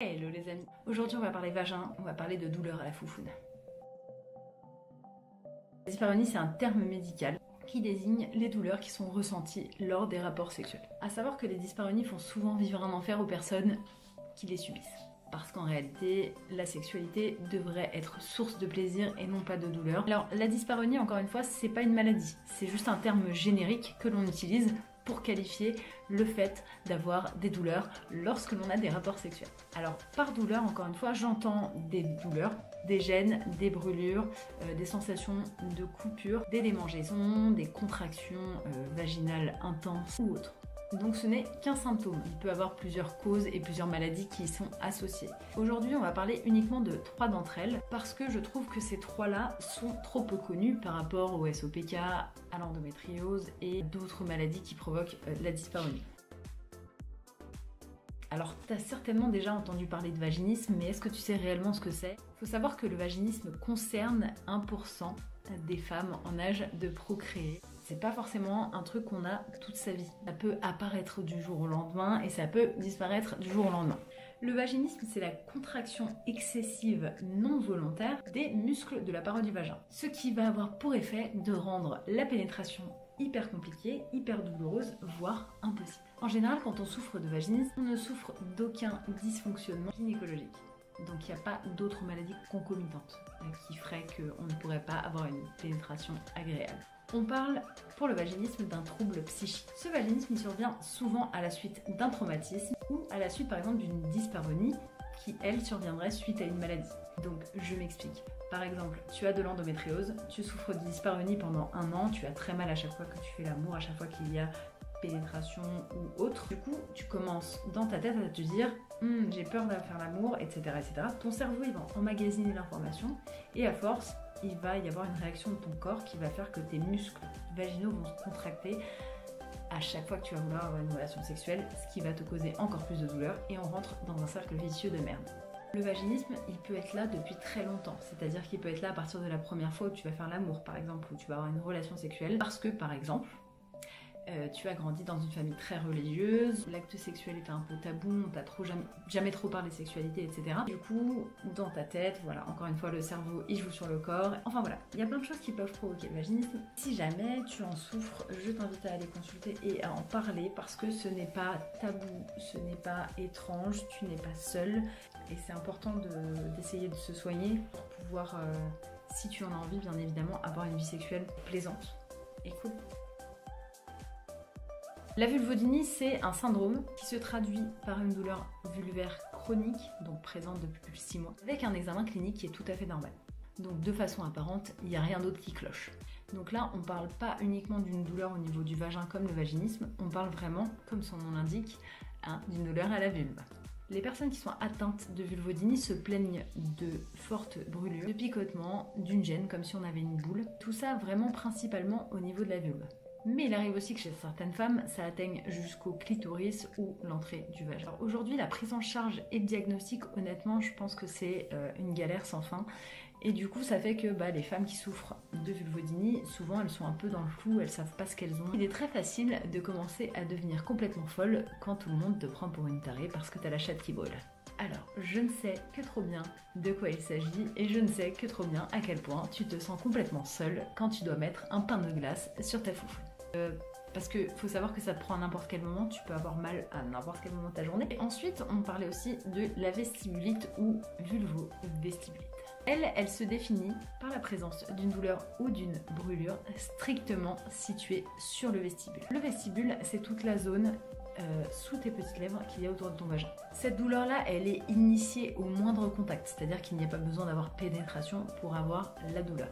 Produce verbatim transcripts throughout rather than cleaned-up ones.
Hello les amis, aujourd'hui on va parler vagin, on va parler de douleur à la foufoune. La dyspareunie, c'est un terme médical qui désigne les douleurs qui sont ressenties lors des rapports sexuels. A savoir que les dyspareunies font souvent vivre un enfer aux personnes qui les subissent. Parce qu'en réalité, la sexualité devrait être source de plaisir et non pas de douleur. Alors la dyspareunie, encore une fois, c'est pas une maladie, c'est juste un terme générique que l'on utilise pour qualifier le fait d'avoir des douleurs lorsque l'on a des rapports sexuels. Alors par douleur, encore une fois, j'entends des douleurs, des gênes, des brûlures, euh, des sensations de coupure, des démangeaisons, des contractions euh, vaginales intenses ou autres. Donc ce n'est qu'un symptôme, il peut avoir plusieurs causes et plusieurs maladies qui y sont associées. Aujourd'hui on va parler uniquement de trois d'entre elles parce que je trouve que ces trois là sont trop peu connues par rapport au S O P K, à l'endométriose et d'autres maladies qui provoquent la dyspareunie. Alors tu as certainement déjà entendu parler de vaginisme, mais est-ce que tu sais réellement ce que c'est? Il faut savoir que le vaginisme concerne un pour cent des femmes en âge de procréer. C'est pas forcément un truc qu'on a toute sa vie. Ça peut apparaître du jour au lendemain et ça peut disparaître du jour au lendemain. Le vaginisme, c'est la contraction excessive non volontaire des muscles de la paroi du vagin. Ce qui va avoir pour effet de rendre la pénétration hyper compliquée, hyper douloureuse, voire impossible. En général, quand on souffre de vaginisme, on ne souffre d'aucun dysfonctionnement gynécologique. Donc il n'y a pas d'autres maladies concomitantes qui feraient qu'on ne pourrait pas avoir une pénétration agréable. On parle pour le vaginisme d'un trouble psychique. Ce vaginisme il survient souvent à la suite d'un traumatisme ou à la suite par exemple d'une dyspareunie qui elle surviendrait suite à une maladie. Donc je m'explique. Par exemple, tu as de l'endométriose, tu souffres de dyspareunie pendant un an, tu as très mal à chaque fois que tu fais l'amour, à chaque fois qu'il y a pénétration ou autre. Du coup, tu commences dans ta tête à te dire hm, j'ai peur de faire l'amour, et cetera, et cetera. Ton cerveau il va emmagasiner l'information et à force, il va y avoir une réaction de ton corps qui va faire que tes muscles vaginaux vont se contracter à chaque fois que tu vas vouloir avoir une relation sexuelle, ce qui va te causer encore plus de douleur et on rentre dans un cercle vicieux de merde. Le vaginisme, il peut être là depuis très longtemps, c'est-à-dire qu'il peut être là à partir de la première fois où tu vas faire l'amour, par exemple, où tu vas avoir une relation sexuelle, parce que, par exemple, Euh, tu as grandi dans une famille très religieuse, l'acte sexuel était un peu tabou, on t'a trop jamais, jamais trop parlé de sexualité, et cetera. Du coup, dans ta tête, voilà, encore une fois, le cerveau, il joue sur le corps. Enfin voilà, il y a plein de choses qui peuvent provoquer le vaginisme. Si jamais tu en souffres, je t'invite à aller consulter et à en parler parce que ce n'est pas tabou, ce n'est pas étrange, tu n'es pas seule. Et c'est important de, d'essayer de se soigner pour pouvoir, euh, si tu en as envie, bien évidemment, avoir une vie sexuelle plaisante et cool. La vulvodynie, c'est un syndrome qui se traduit par une douleur vulvaire chronique, donc présente depuis plus de six mois, avec un examen clinique qui est tout à fait normal. Donc de façon apparente, il n'y a rien d'autre qui cloche. Donc là, on ne parle pas uniquement d'une douleur au niveau du vagin comme le vaginisme, on parle vraiment, comme son nom l'indique, hein, d'une douleur à la vulve. Les personnes qui sont atteintes de vulvodynie se plaignent de fortes brûlures, de picotements, d'une gêne comme si on avait une boule, tout ça vraiment principalement au niveau de la vulve. Mais il arrive aussi que chez certaines femmes, ça atteigne jusqu'au clitoris ou l'entrée du vagin. Aujourd'hui, la prise en charge et le diagnostic, honnêtement, je pense que c'est euh, une galère sans fin. Et du coup, ça fait que bah, les femmes qui souffrent de vulvodynie, souvent elles sont un peu dans le flou, elles savent pas ce qu'elles ont. Il est très facile de commencer à devenir complètement folle quand tout le monde te prend pour une tarée parce que t'as la chatte qui brûle. Alors, je ne sais que trop bien de quoi il s'agit et je ne sais que trop bien à quel point tu te sens complètement seule quand tu dois mettre un pain de glace sur ta foufoune. Euh, parce que faut savoir que ça te prend à n'importe quel moment, tu peux avoir mal à n'importe quel moment de ta journée. Et ensuite, on parlait aussi de la vestibulite ou vulvo-vestibulite. Elle, elle se définit par la présence d'une douleur ou d'une brûlure strictement située sur le vestibule. Le vestibule, c'est toute la zone Euh, sous tes petites lèvres qu'il y a autour de ton vagin. Cette douleur là, elle est initiée au moindre contact, c'est-à-dire qu'il n'y a pas besoin d'avoir pénétration pour avoir la douleur.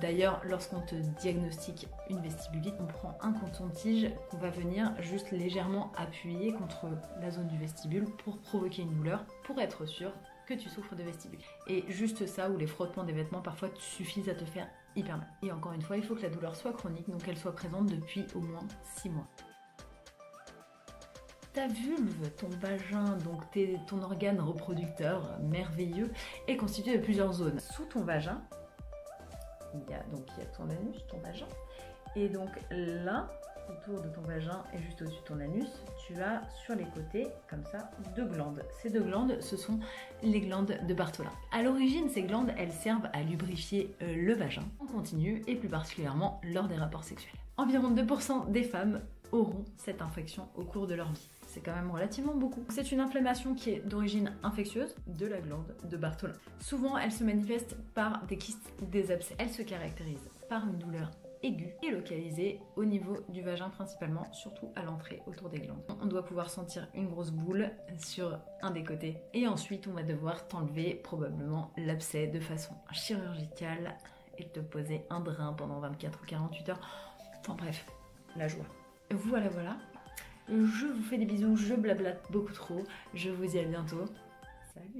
D'ailleurs, lorsqu'on te diagnostique une vestibulite, on prend un coton-tige qu'on va venir juste légèrement appuyer contre la zone du vestibule pour provoquer une douleur, pour être sûr que tu souffres de vestibule. Et juste ça, ou les frottements des vêtements parfois suffisent à te faire hyper mal. Et encore une fois, il faut que la douleur soit chronique, donc qu'elle soit présente depuis au moins six mois. Ta vulve, ton vagin, donc tes, ton organe reproducteur merveilleux, est constitué de plusieurs zones. Sous ton vagin, il y a donc il y a ton anus, ton vagin, et donc là, autour de ton vagin et juste au-dessus de ton anus, tu as sur les côtés, comme ça, deux glandes. Ces deux glandes, ce sont les glandes de Bartholin. À l'origine, ces glandes, elles servent à lubrifier le vagin en continu et plus particulièrement lors des rapports sexuels. Environ deux pour cent des femmes auront cette infection au cours de leur vie. C'est quand même relativement beaucoup. C'est une inflammation qui est d'origine infectieuse de la glande de Bartholin. Souvent, elle se manifeste par des kystes, des abcès. Elle se caractérise par une douleur aiguë et localisée au niveau du vagin principalement, surtout à l'entrée autour des glandes. On doit pouvoir sentir une grosse boule sur un des côtés et ensuite on va devoir t'enlever probablement l'abcès de façon chirurgicale et te poser un drain pendant vingt-quatre ou quarante-huit heures. Enfin bref, la joie. Voilà, voilà. Je vous fais des bisous, je blablate beaucoup trop. Je vous dis à bientôt. Salut!